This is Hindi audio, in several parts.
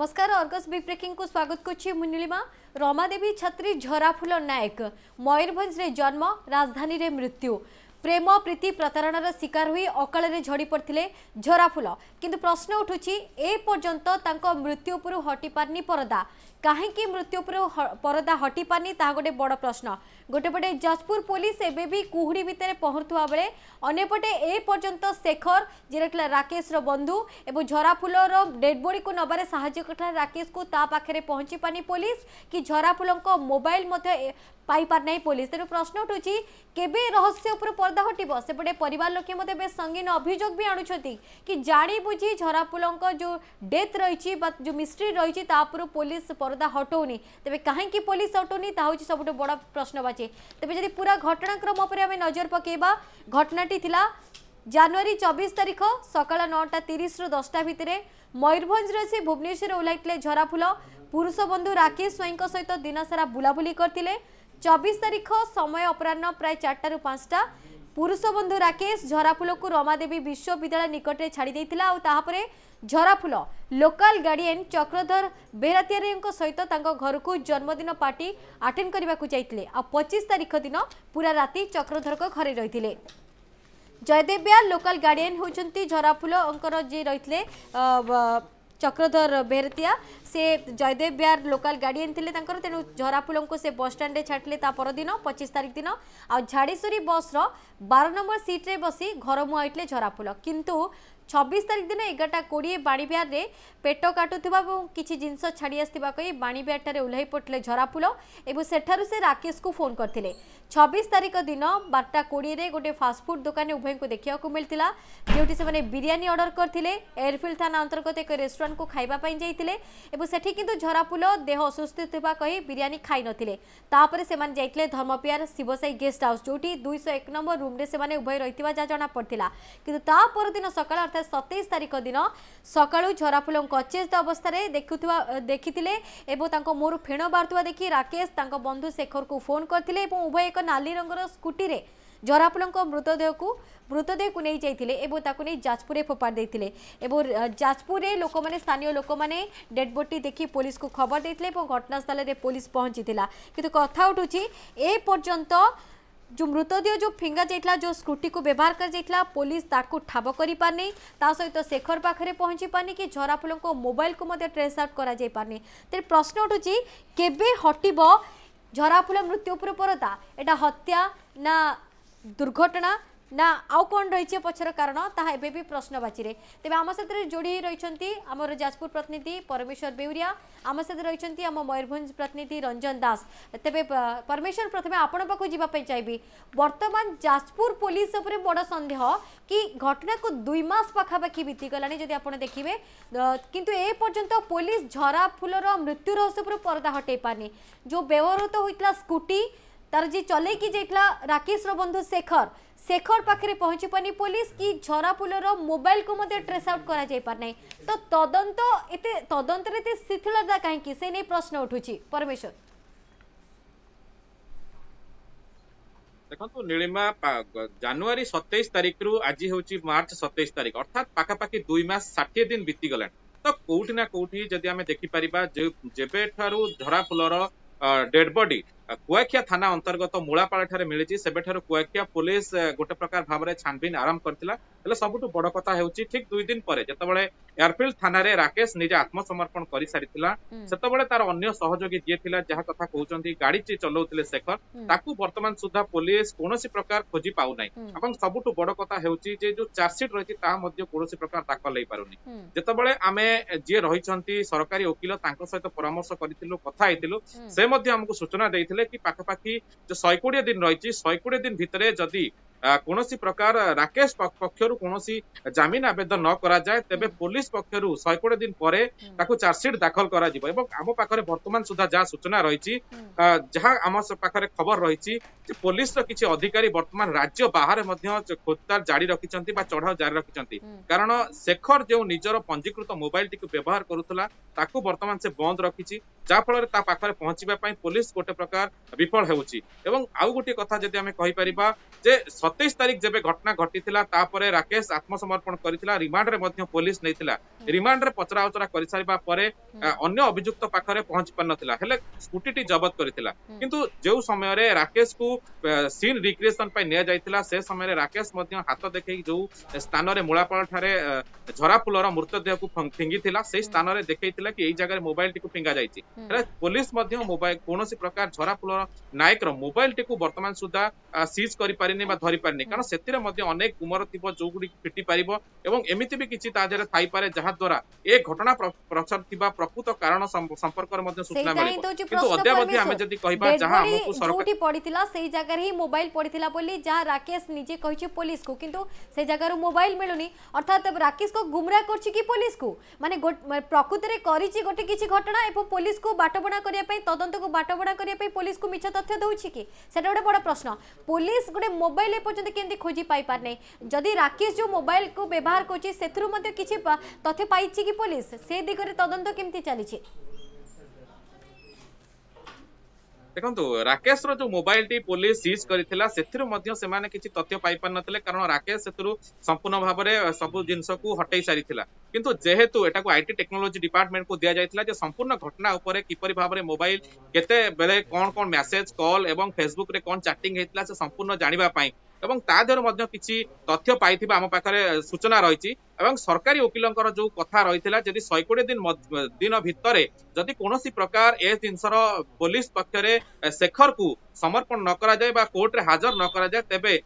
नमस्कार अर्गस बिग ब्रेकिंग को स्वागत करछि मुनिलिमा। रमादेवी छात्री झराफुल नायक मयूरभंज रे जन्म, राजधानी रे मृत्यु। प्रेम प्रीति प्रतारणार शिकार हुई अकाल झड़ी पड़ते झराफुल, किंतु प्रश्न उठुछि ए पर्यंत तांको मृत्यु पर हटि पारनी परदा। काहेकि मृत्यु पर परदा हटि पारनी ता गोटे बड़ प्रश्न। गोटेपटे जाजपुर पुलिस एबे भी कुहुड़ी भितर पहुँचुआ बेले अनेपटे ए पर्यंत शेखर जेटा राकेश बंधु एवं झराफुल डेडबडी को नबारे साहाय्य करता राकेश को ता पाखे पहुँची पानी पुलिस कि झराफुल मोबाइल पाइपार ना पुलिस। तेणु प्रश्न उठुछि केबे रहस्य उपर पर्दा हटिब। सेपटे परिवार लोके मते बे संगीन अभियोग भी आणुछथि कि जाणी बुझी झराफुल जो डेथ रही जो मिस्ट्री रही पुलिस पर्दा हटौनी। तेबे काहेकि पुलिस हटौनी ता होछि सबुठो बड़ प्रश्नवाची। तेबे यदि पूरा घटनाक्रम उपरे आमे नजर पकेइबा, घटनाटी थिला जनवरी 24 तारिख सकाळ 9:30 रु 10टा भितरे मयूरभंज से भुवनेश्वर ओलाइटले झराफुल। पुरुष बंधु राकेश स्वाई सहित दिनसारा बुलाबुली करथिले। 24 तारिख समय अपराह्न प्राय 4 रु 5टा पुरुष बंधु राकेश झराफुल को रमादेवी विश्वविद्यालय निकट छाड़ी देइथिला। आ ताहापरे झराफुल लोकल गार्डियन चक्रधर बेहरातियारे सहित घर को जन्मदिन पार्टी अटेंड करने को जाइए। आ 25 तारिख दिन पूरा राति चक्रधर को घरे रही। जयदेव बेहरा लोकल गार्डियन होउछंती झराफुल जी रही चक्रधर बेहरतिया से जयदेव बिहार लोकल गार्डियन थे। तेणु झराफुल को से बस स्टैंड छाड़े तापरदिन 25 तारिख दिन। आ झाड़ीसोरी बस 12 नंबर सीट्रे बसी घर मुहाइले झराफुल। किंतु 26 तारिख दिन 11:20 बाणी बिहार रे पेट काटुवा किसी जिनस छाड़ी आसवा कही बाणी बिहार ठारे ओह्ल पड़े झराफुल और सेठार से राकेश को फोन करते। 26 तारिख दिन 12:20 गोटे फास्टफुड दुकान उभय को देखा मिलता, जोटी से बिरियानी अर्डर करते। एयरफिल्ड थाना अंतर्गत एक रेस्टोरेंट को खावाई जाते और सेठी किंतु झराफुल देह असुस्थ था कही बिरियानी खाई नथिले। तापर से जाइए धर्मपियार शिवसाई गेस्ट हाउस जोटी 201 नंबर रूम्रे से उभय रही जना पड़ा। किंतु तापरदिन सकाळ 27 तारिख दिन सकाळु झराफुल अचेत अवस्था देखी मोरू फेण बाहर देखी राकेश बंधु शेखर को फोन करते। उभय एक नाली रंगर स्कूटी रे झराफुल मृतदेह को नहीं जाते जाजपुर फोपाड़ी जाजपुर लोक मैंने स्थानीय लोक मैंने डेड बॉडी देखी पुलिस को खबर देते और घटनास्थल में पुलिस पहुंची। किंतु कथा उठुछि ए पर्यंत जो मृतदेह जो फिंगा जाइला जो स्कूटी को व्यवहार कर जाइला पुलिस ताकू ठाब कर पारनी, ता सहित शेखर पाखे पहुँची पारनी कि झराफुल मोबाइल को ट्रेस आउट करा जाई पारनी। तेरे प्रश्न उठुछि केबे हटिब झराफुल मृत्यु पर परदा। एटा हत्या ना दुर्घटना ना आउ कौन रही पछर कारण ताहा एबे भी प्रश्नवाची रे। तेबे आम साथ जोड़ी रही आमर जाजपुर प्रतिनिधि परमेश्वर बेउरिया, आम साथ रही आम मयूरभंज प्रतिनिधि रंजन दास। तेबे परमेश्वर प्रथमे आपण पाखु जीवाई चाहिए। बर्तमान जाजपुर पुलिस उपर बड़ सन्देह कि घटना को 2 मास पाखापाखि बीतीगलानी जदि आप देखिए, किंतु ए पर्यंत पुलिस झराफुल मृत्यु रहस्य उपर पर्दा हटे पारनी। जो व्यवहृत होता स्कूटी तार जी चलैकि जाइला राकेश बंधु शेखर, शेखर पाखे पहुँची पानी पुलिस कि झराफुल मोबाइल को ट्रेस आउट करा जाई पार नहीं। तो तदंत शिथिलता कहीं से नहीं प्रश्न उठुछि परमेश्वर। देखो नीलिमा, जनवरी 27 तारीख रु आज हूँ मार्च 27 तारीख अर्थात पाखापाखि 2 मास 60 दिन बीतीगला। तो कौटी ना कौटी जदि आम देखिपर जेबे ठारू झराफुल डेड बॉडी कुआखिया थाना अंतर्गत मूलापाड़ा ठारे मिली से कुआखिया पुलिस गोटे प्रकार भाव में छानबीन आरंभ करथिला। सबुठु बड़ कथा हेउछि ठीक 2 दिन पर जेतबेले एयरफील्ड थाना रे राकेश निजे आत्मसमर्पण कर सारिथिला, सेतबेले तार अन्य सहयोगी जे थिला जहा कथा कहउछन्ती गाड़ी चलाउथिले शेखर, ताकू वर्तमान सुधा पुलिस कोनोसी प्रकार खोजी पाउ नै। एवं सबुठु बड़ कथा हेउछि जे जो चार्जशीट रहिछि ता मध्ये कोनोसी प्रकार दाखल लई पारुनी। जेतबेले आमे जे रहिछन्ती सरकारी वकील तांको सहित परामर्श करिथिलु कथा आइथिलु, से मध्ये हमकु सूचना दैथिले कि पाखापाखि जो 120 दिन रही 120 दिन भितरे जदि कोनोसी प्रकार राकेश पक्षरु कोनोसी जमीन आवेदन न करा जाए तेबे पुलिस पक्षरु 120 दिन परे ताकू चार्जशीट दाखल करा जिवो। एवं आम पाखरे वर्तमान सुधा जा सूचना रही जहाँ आम पाखरे खबर रही पुलिस रो किछि अधिकारी वर्तमान राज्य बाहर मध्य खोजतार जारी रखिछन्ती बा चढ़ाव जारी रखिछन्ती, कारण शेखर जो निजर पंजीकृत मोबाइल टी व्यवहार करुथला ताकू वर्तमान से बंद रखिछि, जा फल रे ता पाखरे पहुंचीबा पई पुलिस गोटे प्रकार विफल होटे कथा जब आम कहीपर जे 27 तारीख जब घटना घटी राकेश आत्मसमर्पण कर रिमांड में पुलिस नहीं रिमांड में पचराउचरा कर सारापर अगर अभियुक्त पाखे पहुंची पार ना स्कूटी टी जबत कर जो समय राकेश को सीन रिक्रिएसन नि से समय राकेश हाथ देखे जो स्थान में मूलापाल ठारे झराफुल मृतदेह को फिंगी से स्थान में देखे कि यही जगह मोबाइल टी फिंगा जाए पुलिस मोबाइल कौन प्रकार झराफुल नायक मोबाइल टी बर्तमान सुधा सीज कर धरी पारे कारण से अनेक गुमर थी जो गुड़ी फिटी पार एमती भी किसी थाईपे जहां द्वारा ये घटना प्रचार थी प्रकृत कारण संपर्क सूचना जगह मोबाइल पड़ा जहाँ राकेश निजे कही पुलिस को किंतु से जगह मोबाइल मिलूनी अर्थात राकेश को गुमराह कर माने प्रकृत में गोटे किसी घटना एवं पुलिस को बाटबणा करने तदंत को बाटबणा करने पुलिस को मिछ तथ्य दूसरी कि गोटे बड़ प्रश्न पुलिस गोटे मोबाइल एपर्तंत के खोजी पाई पार नहीं जदि राकेश जो मोबाइल को व्यवहार कर किसी तथ्य पाई कि पुलिस से दिगरे तदंत केमती चली देखो राकेश रो जो मोबाइल टी पुलिस सीज करथिला सेथिरो मध्य सेमाने किछि तथ्य पाई पार नथिले कारण राकेश सेथुरु संपूर्ण भाव में सब जिनस को हटाई सारिथिला किंतु जेहेतु एटा को आईटी टेक्नोलॉजी डिपार्टमेंट को दिया जायथिला जे संपूर्ण घटना उपरे किपरि भाव में मोबाइल केते बेले कोन कोन मैसेज कॉल एवं फेसबुक रे कोन चैटिंग हेतिला से संपूर्ण जानिबा पाई एवं तादेहर मध्य किछि तथ्य पाई थिबा आम पाखरे सूचना रहिछि एवं सरकारी वकिलंकर जो कथा रहिथिला जदि 120 दिन भितरे जदि कोनोसी प्रकार ए जिनसर पुलिस पक्षरे शेखर को समर्पण न करा जाय बा कोर्ट रे हाजर न करा जाय तबे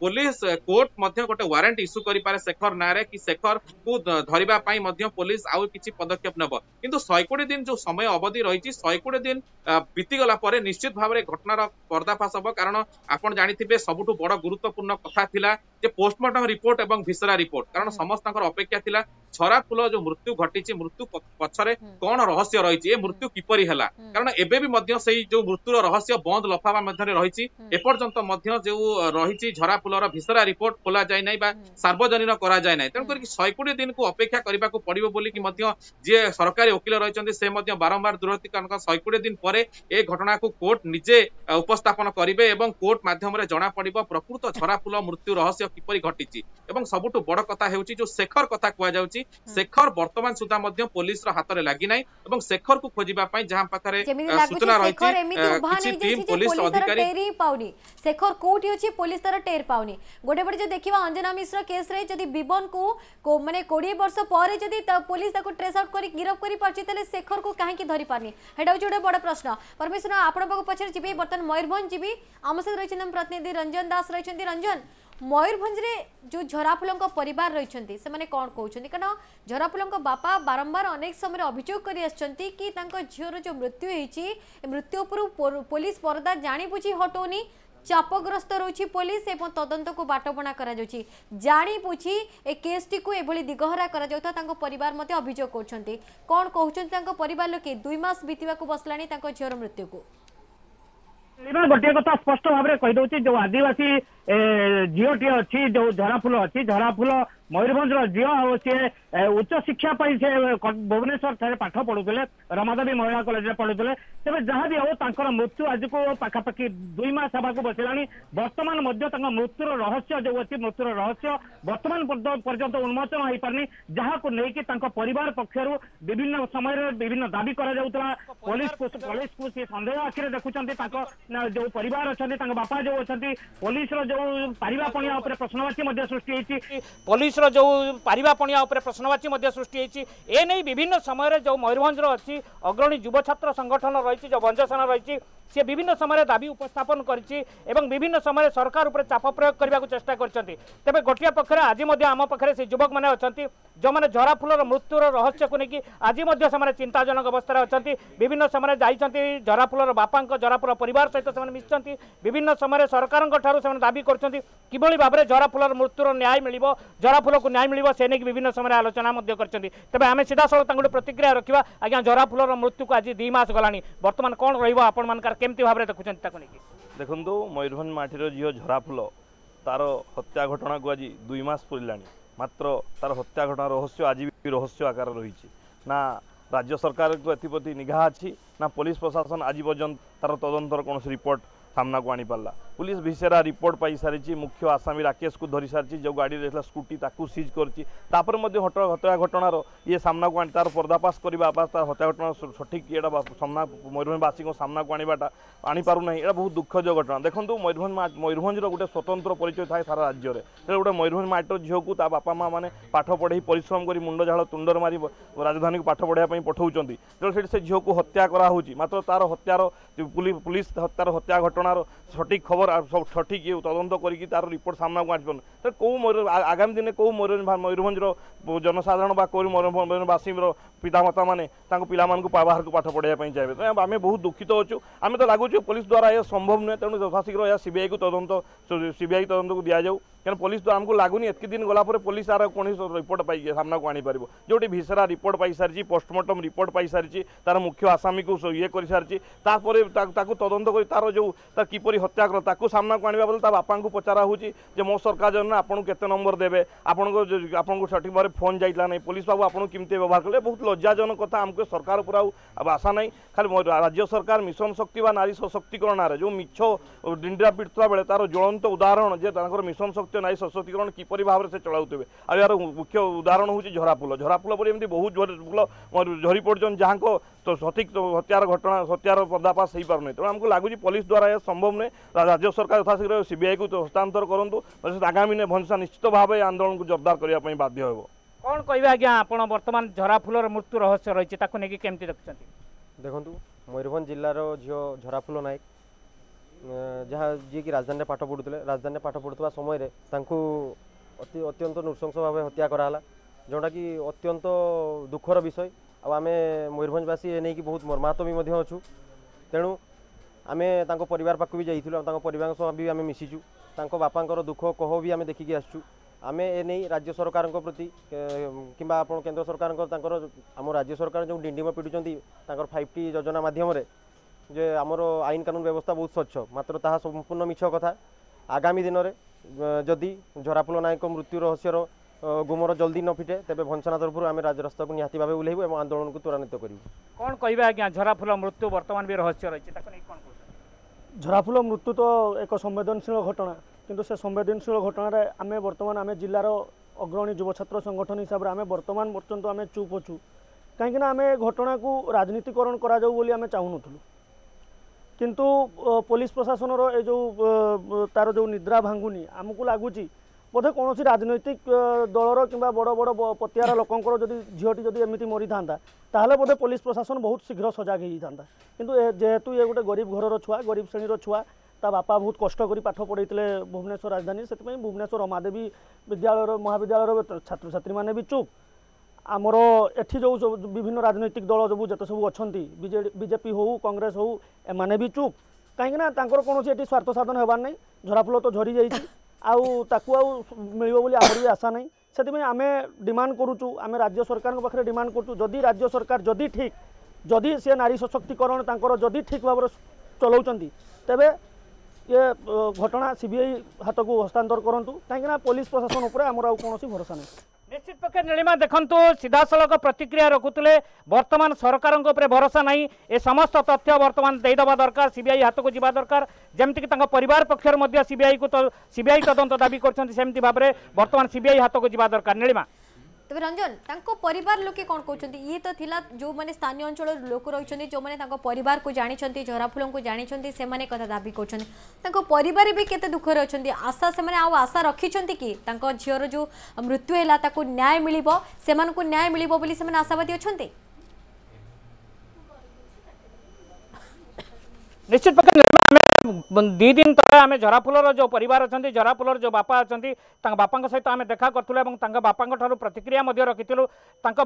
पुलिस कोर्ट मध्य गोटे वारंट इश्यू करि पारे शेखर नारे कि शेखर को धरिबा पाई मध्य पुलिस आउ किछि पदक्षेप नब किंतु 120 दिन जो समय अवधि रहिछि 120 दिन बीती गला परे निश्चित भाबरे घटनार पर्दाफाश हब कारण आपण जानिथिबे सबुठु बड़ गुरुत्वपूर्ण कथा थिला जे पोस्टमार्टम रिपोर्ट एवं भिसरा रिपोर्ट कारण समस्त अपेक्षा थिला झराफुल जो मृत्यु घटी मृत्यु पछरे कौन रहस्य रही मृत्यु किपरि हला कारण एबे भी मध्य सही जो मृत्यु रहस्य बंद लफावा मध्य रही एपर्यंत मध्य जो रही झराफुलर भिसरा रिपोर्ट खोला जाय नै बा सार्वजनिक करा जाय नै तेणु करी 120 दिन को अपेक्षा करबा को पड़िबो बोली कि मध्य जे सरकारी वकील रहिचंती से मध्य बारंबार दुर्वती कारण 120 दिन पर ए घटना को कोर्ट निजे उपस्थापन करिवे एवं कोर्ट माध्यम रे जणा पड़िबो प्रकृत झराफुल मृत्यु रहस्य किपरि घटिछि एवं सबुटु बड़ कथा हेउछि जो शेखर कथा कुआ जाउछि शेखर वर्तमान सुधा मध्य पुलिस रो हाथ रे लागि नै एवं शेखर को खोजिबा पई जहां पाखरे सूचना रहिछि शेखर एमिति उभा नै जे पुलिस अधिकारी टेरी पाउनी शेखर कोठी अछि पुलिस तर टेर पाउनी गोटे बड जे देखिबा अंजना मिश्र केस रे जदी बिबन को माने 20 वर्ष परे जदी पुलिस ताको ट्रेस आउट करी गिरफ्त करी पाछी तले शेखर को काहे की धरि पानी हेडा जोडे बड प्रश्न परमेश्वर आपण बको पछर जिबी वर्तमान मयूरभंज जिबी हम से रहिछि हम प्रतिनिधि रंजन दास रहिछि रंजन मयूरभंज में जो झराफुलों का परिवार रही से कौन कहते कहना झराफुलों का बापा बारंबार अनेक समय अभियोग कर झीवर जो मृत्यु होती मृत्यु पर पुलिस परदा जाबुझी हटोनी चापग्रस्त रही पुलिस एवं तदंत को बाटबणा जाबुझी ए केसटी को एभली दिगहरा परिवार अभियोग कर कौन कहते परिवार लोके 2 मास बीतवा बसला झीवर मृत्यु को गोटे कथा स्पष्ट भाव में कहीदे जो आदिवासी झीटी अच्छी जो झराफुल अच्छी झराफुल मयूरभंज झील और सी उच्च शिक्षा से भुवनेश्वर ठारे पाठ पढ़ुले रमादेवी महिला कॉलेज पढ़ुले तेज जहाँ भी हो मृत्यु आज को पाखापाखि 2 मास होगा बसला बर्तमान मृत्युर रहस्य जो अच्छी मृत्युर रहस्य बर्तमान पर्यंत उन्मोचन हो पारनी जहाँ को लेकिन परिवार पक्षर विभिन्न समय विभिन्न दाबी करा पुलिस को सी सन्देह आखिरे देखुंत जो परिवार अच्छा बापा जो अच्छा पुलिस जो पारिवापणिया प्रश्नवाची सृष्टि होती पुलिस जो पारिवापणिया प्रश्नवाची सृष्टि एने विभिन्न समय जो मयूरभंज अच्छी अग्रणी युव छात्र संगठन रही जो बंजसेना रही सी विभिन्न समय दाबी उपस्थापन करी विभिन्न समय सरकार उपर चाप प्रयोग करने को चेष्टा करते तेज गोटे पक्षर आज आम पाखे से युवक मैंने अच्छा जो मैंने झराफुलर मृत्युर रहस्य को लेकिन आज चिंताजनक अवस्था अच्छा विभिन्न समय जाती झराफुलर बापा झराफुल परिवार सहित मिशंट विभिन्न समय सरकार दाबी करछंती किबळी भाबरे झराफुलर मृत्युर न्याय मिलिबो झराफुल को न्याय मिलिबो से नेकी विभिन्न समय आलोचना मध्य करछंती तबे आमे सीधा सळ तांगुडे प्रतिक्रिया रखिबा आज्ञा झराफुलर मृत्यु को आज 2 मास गलानी वर्तमान कोन रहिबो आपण मानकर केमती भाबरे देखुछंती ताको नेकी देखंतु मयूरभंज माटीर झियो झराफुल तार हत्या घटना को आज 2 मास पुरिलानी मात्र तार हत्या घटना रहस्य आज भी रहस्य आकार रहिछि ना राज्य सरकार को एप्रति निगाह अच्छी ना पुलिस प्रशासन आज पर्यंत तार तदंतर कौन रिपोर्ट सामना को आनी पाला। पुलिस भिसेरा रिपोर्ट पाई सारी मुख्य आसामी राकेश को धरी सारी जो गाड़ी रहला स्कूटी ताकू सीज करपर हत्या घटनार ये सामना को तार पर्दाफाश करवा तार हत्या घटना सठिक ये मयूरभंजवासी सामना को आनीपारना यहाँ बहुत दुखद घटना। देखो मयूरभंजर गोटे स्वतंत्र परिचय थाए सारा राज्य में से गोटे मयूरभंज माटर झील को बापा माँ मैंने पाठ पढ़े परिश्रम कर मुंड झाड़ तुंडर मारी राजधानी को पाठ पढ़ाई पठाऊँच से से झील को हत्या कराऊँच मात्र तार हत्यार पुलिस तार हत्या घटनार सठिक खबर सब सठिक ये तदंत करी तार रिपोर्ट सामना को आनी पार कौ मयूर आगामी दिन कौ मयूरभंजर जनसाधारण कौ मयूरभंजवासी पितामाता मैंने पिला बाहर को पाठ पढ़ाई चाहिए तो आम बहुत दुखित अच्छु। आम तो लगुच पुलिस द्वारा यह संभव नुहे तेणु यथाशीघ्र यह सीबीआई को तदंत सीबीआई तदंत को दि जाऊ क्या पुलिस द्वारा आमको लगुनि एतक दिन गलापर पुलिस तार कौन रिपोर्ट पाई सामना को आनीपर जोटी भिसेरा रिपोर्ट पाई सारी पोस्टमार्टम रिपोर्ट पाई सारी तार मुख्य आसामी को ये कर सारी तदंत कर तार जो तार किपर हत्या कर ताकू सामना को आने बोले बापा को पचारा हो मो सरकार जन आपको केते नंबर देवे आपको सठिक भाव फोन जाइला नहीं पुलिस बाबू आपको किमती व्यवहार कले बहुत लज्जाजनक कथा आमको सरकार पर आशा ना खाली राज्य सरकार मिशन शक्ति व नारी सशक्तिकरण जो मिछ डिंडा पिटता बेले तार ज्वलंत उदाहरण जे मिशन शक्ति नारी सशक्तिकरण किपर भाव से चलाउतबे आ यार मुख्य उदाहरण हूँ झराफुल। झराफुल पर एमती बहुत फुल झरी पड़छन जहाँ को सठिक हत्यार घटना हत्यार पर्दाफाश हो पारना तेनाली आमको लगुच पुलिस द्वारा यह संभव नहीं राज्य सरकार यथाशीघ्र सीबीआई को हस्तांतर करूँ आगामी ने भंसा निश्चित भाव आंदोलन को जोरदार करने बाध्य हो। कौन कह आज आप बर्तमान झराफुलर मृत्यु रहस्य रही है केमती देखुं देखूँ मयूरभंज जिलार झील झराफुल नायक जहाँ जी कि राजधानी पाठ पढ़ुते राजधानी पाठ पढ़ुवा समय अत्यंत नृशंस भाव हत्या कराला जोटा कि अत्यंत दुखर विषय आम मयूरभंजवासी ये नहीं कि बहुत मर्माहत भी अच्छु तेणु आमे तांको परिवार पाक भी जाइथिलु तांको परिवार सह भी आमे मिसिचु तांको बापांकर दुख कह भी आमे देखिक आसचु आमे ए नहीं राज्य सरकार प्रति किंबा आपण केंद्र सरकार आम राज्य सरकार जो डिंडिम पिटुचंती 5T योजना माध्यम रे जे आमर आईन कानून व्यवस्था बहुत स्वच्छ मात्र ताहा संपूर्ण मिछ कथा। आगामी दिन रे जदि झराफुल नायक मृत्यु रहस्यर गुमर जल्दी न फिटे तेज भंसना तरफ आम राजरास्ता को निहाती भाव ओल्लू और आंदोलन को त्वरान्वित करूँ। कौन कह आज झराफुल मृत्यु बर्तमान भी रहस्य रही झराफुल मृत्यु तो एक संवेदनशील घटना किंतु से संवेदनशील घटना आम बर्तमान आम जिलार अग्रणी युव छात्र संगठन हिसाब से आम बर्तमान पर्यंत आम चुप अच्छु कहीं आम घटना को राजनीतिकरण करें चाहूनुलु किंतु पुलिस प्रशासन रो जो तार जो निद्रा भांगुनी आमको लगुच बोधे कौन राजनैतिक दलर कि बड़ बड़ पतिहार लोकंर जब झीटी जब एमती मरी था बोधे पुलिस प्रशासन बहुत शीघ्र सजग हो था कि जेहेतु ये गोटे गरीब घर छुआ गरीब श्रेणीर छुआ ता बापा बहुत कष्ट करी पाठ पढ़ते भुवनेश्वर राजधानी से भुवनेश्वर रमादेवी विद्यालय महाविद्यालय छात्र छात्री मैंने भी चुप आमर एटी जो विभिन्न राजनैतिक दल जो जिते सब अच्छा बीजेपी हो कांग्रेस हो एम भी चुप कहीं कौन ये स्वार्थ साधन होबार नहीं झराफुल तो झरी जाइए मिल आम भी आशा नहीं से आम डिमांड करुचु आम राज्य सरकार पाखे डिमांड करुचु जदि राज्य सरकार जदि ठीक जदि सी नारी सशक्तिकरण तांकर जदि ठीक भाव चलाउछंती तेबे ये घटना सीबीआई हाथ को हस्तांतर करंतु कहीं पुलिस प्रशासन उपर आमर आउ कोनोसी भरोसा नहीं। निश्चित पक्षे नीलिमा देखु सीधासल प्रतिक्रिया रखुले बर्तमान सरकार भरोसा ना ये समस्त तथ्य बर्तमान देदेवा दरकार सीबीआई हाथ को जीवा दरकार जमीक परिवार पक्ष सीबीआई को सीबीआई तदंत दावी करमती भाव में बर्तमान सीबीआई हाथ को जीवा दरकार। नीलिमा तेज रंजन तांको परिवार लोके कौन कहते ये तो थिला जो मैंने स्थानीय अंचल लोक रही जो मैंने तांको परिवार को जानी झराफुल को जानी से मैंने कथा दाबी कर परिवार भी केते दुखर अच्छा आशा से मैंने आशा रखी कि झीर जो मृत्यु है न्याय मिल से न्याय मिल आशावादी अच्छा निश्चित दी दिन तले आम झराफुलर जो परिवार अच्छा झराफुलर जो बापा अच्छा बापा सहित आम देखा करूँ बापा प्रतिक्रिया रखीलु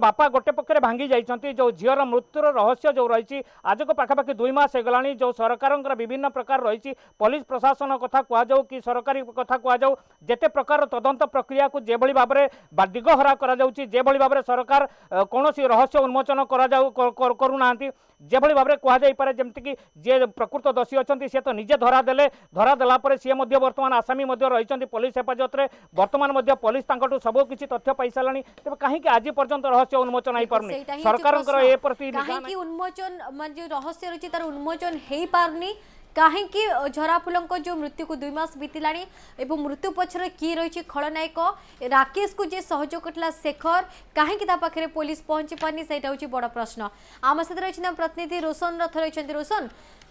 बापा गोटे पक्षे भांगी जाइए जो झीर मृत्युर रहस्य जो रही आज को पाखापाखि 2 मास होगलानी जो सरकार विभिन्न प्रकार रही पुलिस प्रशासन कथा कहु कि सरकारी कथा कहु जिते प्रकार तदंत प्रक्रिया को जो भाव में दिगहरा कर सरकार कौन रहस्य उन्मोचन करूना जो भाव में कह जापे जमीक जी प्रकृत दोषी अच्छा सी तो निजे धरादेले धरा देलापर सी बर्तमान आसामी रही पुलिस हेफाजत में बर्तमान पुलिस सबकि तथ्य पाई सारे तेज कहीं आज पर्यंत रहस्य उन्मोचन हो पारे सरकार उन्मोचन मान जो रहस्य रही तार उन्मोचन हो पारे कहीं झराफुल जो मृत्यु को 2 मास बीतला मृत्यु पक्षर किए रही खलनायक राकेश को जे सहयोग करता शेखर कहीं पुलिस पहुंची पारनी से बड़ प्रश्न आम साथ रही प्रतिनिधि रोशन रथ रही। रोशन,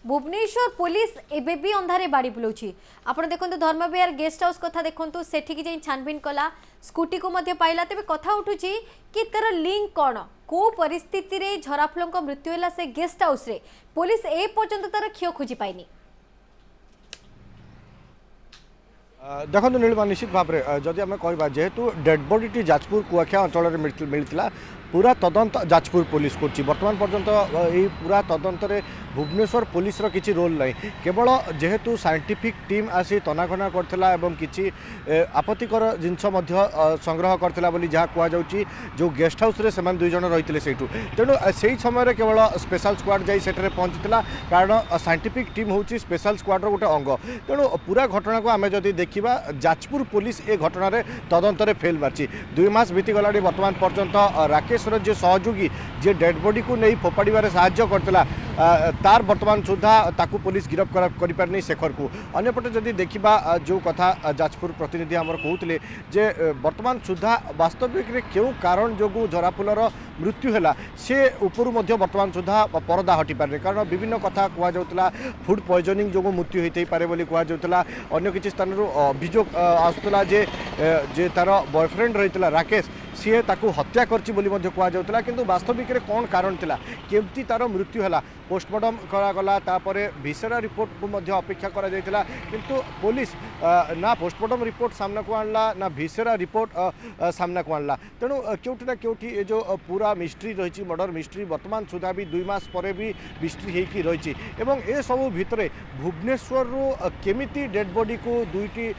भुवनेश्वर पुलिस एवं भी अंधारे बाड़ी बुलाऊँ आप देखते धर्मविहार गेस्ट हाउस कथा देखूँ सेठिकी जाई छानबीन कला स्कूटी को पाइला तेज कथा उठू कि तार लिंक कौन को परिस्थिति रे झराफुल मृत्यु है से गेस्ट हाउस रे पुलिस ए पर्यंत तार क्षय खोजी पाइनी। देखो नीलिमा निश्चित भाव में जदि आम कह जेहेतु डेड बॉडी जाजपुर कुआखिया अंचल में मिलता पूरा तदंत जाजपुर पुलिस कर बर्तमान पर्यंत यही पूरा तदंत भुवनेश्वर पुलिस किसी रोल ना केवल जेहेतु साइंटिफिक टीम आसी तनाघना करथिला एवं किसी आपत्तिकर जिनस संग्रह करथिला बोली जहाँ कहुच्छी जो गेस्ट हाउस रे सेमान दुई जन रही से तेणु से समय केवल स्पेशल स्क्वाड जाई सेठरे पहुंचीला कारण साइंटिफिक टीम होची स्पेशल स्क्वाड्र गोटे अंग तेणु पूरा घटना को आम जदि देखा जाजपुर पुलिस ए घटन तदंत फेल मारची 2 मास बीतीगला बर्तमान पर्यंत राकेश जो सहयोगी जे डेड बॉडी को नहीं फोपाड़े साहय करता तार बर्तमान सुधा ताकू पुलिस गिरफ्त कर शेखर को अंपटे जदि देखा जो कथा जाजपुर प्रतिनिधि आमर कहते जे बर्तमान सुधा वास्तविक क्यों कारण जो झराफुलर मृत्यु है से ऊपर बर्तमान सुधा परदा हटि पारे कारण विभिन्न कथा कहला फूड पॉइजनिंग जो मृत्यु होते कहला अगर किसी स्थान अभियोग आसूला जे तार बॉयफ्रेंड रही राकेश सीए ताकू हत्या करची बोली कहला किंतु वास्तविक रे कौन कारण थिला केमती तार मृत्यु है पोस्टमार्टम करागला तापर भिसेरा रिपोर्ट को अपेक्षा करा जायतिला किंतु पुलिस ना पोस्टमार्टम रिपोर्ट सामना को आणला ना भिसेरा रिपोर्ट सामना को आणला तेणु क्योंटिना क्योंटी ए जो पूरा मिस्ट्री रही मर्डर मिस्ट्री बर्तमान सुधा भी 2 मास पर भी मिस्ट्री होगी रही ए सबू भितर भुवनेश्वर केमिति डेड बॉडी को दुईटी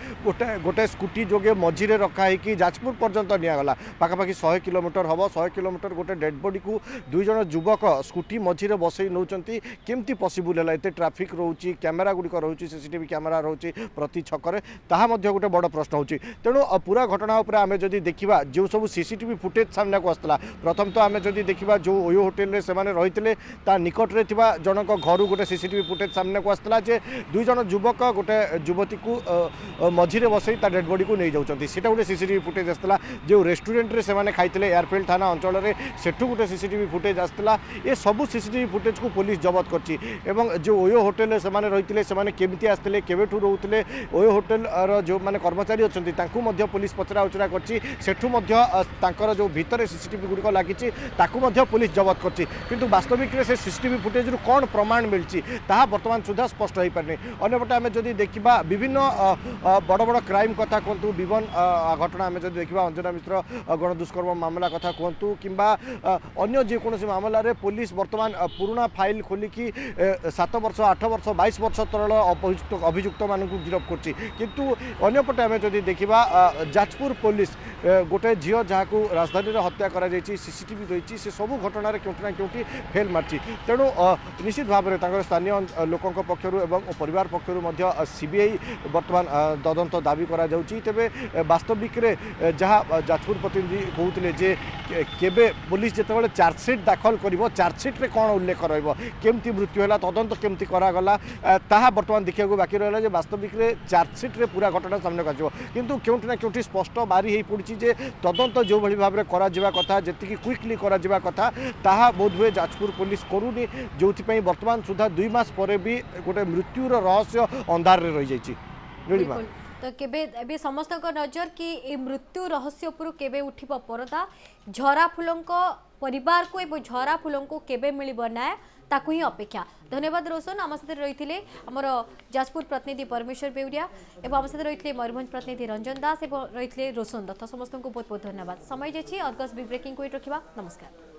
गोटे स्कूटी जोगे मझीरे रखा है जाजपुर पर्यंत निगला पाखापाखि 100 किलोमीटर हम 100 किलोमीटर गोटे डेड बॉडी को 2 जन युवक स्कूटी मझीरे बसई नौ केमती पॉसिबल है ये ट्रैफिक रोचे कैमेरा गुड़िक रोचे सीसीटीवी कैमेरा रोचे प्रति छक्कर ताहा मध्य गोटे बड़ प्रश्न हो तेणु पूरा घटना उपर आम जदि देखा जो सब सीसीटीवी फुटेज सामना को आसला प्रथम तो आम जदि देखा जो ओयो होटेल से रही निकटने जनक घर गोटे सीसीटीवी फुटेज सामना को आसला जे 2 जन युवक गोटे युवती को मझीरे बसई ता डेड बॉडी को नहीं जाऊँच सीटा गोटे सीसीटीवी फुटेज आसला जो रेस्टोरेंट रे सेमाने खाइले एयरफील्ड थाना अंचल में सेठू गोटे सीसीटीवी फुटेज आसला ये सबू सीसीटीवी फुटेज को पुलिस जबत करची एवं जो ओयो होटेल रे सेमाने रहितिले सेमाने केमिति आस्तिले केबेठू रहुतिले ओयो होटेल रो जो माने कर्मचारी अछंती तांकू मध्य पुलिस पचरा उचरा करची सेठू मध्य तांकर जो भितरे सीसीटीवी गुडी को लागिची ताकू मध्य पुलिस जबत करची किंतु वास्तविक रे से सीसीटीवी फुटेज रु कोन प्रमाण मिलची ताहा वर्तमान सुधा स्पष्ट होई परने अन्यपटे आमे जदी देखिबा विभिन्न बड़ बड़ क्राइम कथा कोंतु विवन घटना आमे जदी देखिबा अंजना मिश्र गण दुष्कर्म मामला कथा कोंतु किबा अन्य जे कोनोसी मामला रे पुलिस वर्तमान पुराना फाइल खोलिकी 7 वर्ष 8 वर्ष 22 वर्ष तल अभियुक्त मान गिरफ्त करपटे आम जब देखा जाजपुर पुलिस गोटे झील जहाँ राजधानी हत्या कर सीसीटीवी रही से सबू घटना क्योंटिना क्योंकि फेल मारची तेणु निश्चित भाव में स्थानीय लोकों पक्षर एवं परिवार पक्षर सीबीआई बर्तमान तदंत दावी करे वास्तविक जहाँ जाजपुर प्रतिनिधि कहते जे केबे पुलिस जितेबाला चार्जसीट दाखल करिवो चार्जसीट में कौन उल्लेख रही केमती मृत्यु है तदंत केमती करागला ताहा बर्तमान देखा बाकी रहा है वास्तविक चार्जसीट में पूरा घटना सामने को आसो किंतु क्योंटिना क्योंकि स्पष्ट बारी हो पड़ी जे तदंत जो भाई भाव में करा कथा जी क्विकली करा कथा ताहा बोध हुए जाजपुर पुलिस करूनी जो बर्तमान सुधा 2 मास पर भी गोटे मृत्युर रहस्य अंधार रही जाइए तो केबे समस्त नजर कि मृत्यु रहस्य उपर केबे उठिबो परदा झराफुल परिवार को एवं झराफुल को केबे मिलिबो ना ताकू ही अपेक्षा। धन्यवाद रोशन आम साथ रही आमर जाजपुर प्रतिनिधि परमेश्वर बेउरिया एवं आम साथ रही मयूरभंज प्रतिनिधि रंजन दास एवं रही रोशन दत्त समस्त को बहुत बहुत धन्यवाद। समय जाए अर्गस बिग ब्रेकिंग को रखा नमस्कार।